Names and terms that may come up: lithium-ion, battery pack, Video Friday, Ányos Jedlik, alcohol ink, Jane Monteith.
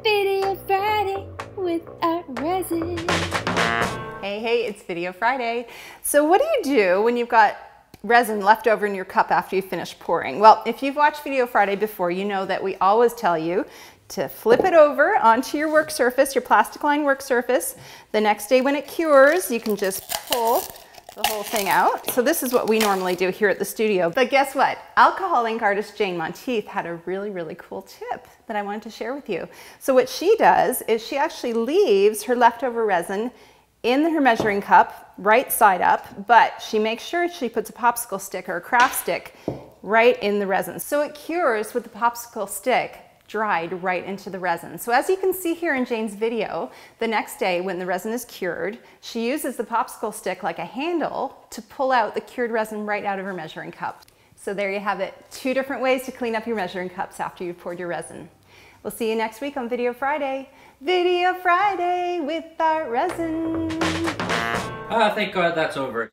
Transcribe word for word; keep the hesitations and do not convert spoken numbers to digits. Video Friday without resin. Hey, hey, it's Video Friday. So what do you do when you've got resin left over in your cup after you finish pouring? Well, if you've watched Video Friday before, you know that we always tell you to flip it over onto your work surface, your plastic lined work surface. The next day when it cures, you can just pull the whole thing out. So this is what we normally do here at the studio. But guess what? Alcohol ink artist Jane Monteith had a really, really cool tip that I wanted to share with you. So what she does is she actually leaves her leftover resin in her measuring cup, right side up, but she makes sure she puts a popsicle stick or a craft stick right in the resin. So it cures with the popsicle stick dried right into the resin. So as you can see here in Jane's video, the next day when the resin is cured, she uses the popsicle stick like a handle to pull out the cured resin right out of her measuring cup. So there you have it, two different ways to clean up your measuring cups after you've poured your resin. We'll see you next week on Video Friday. Video Friday with our resin. Ah, thank God that's over.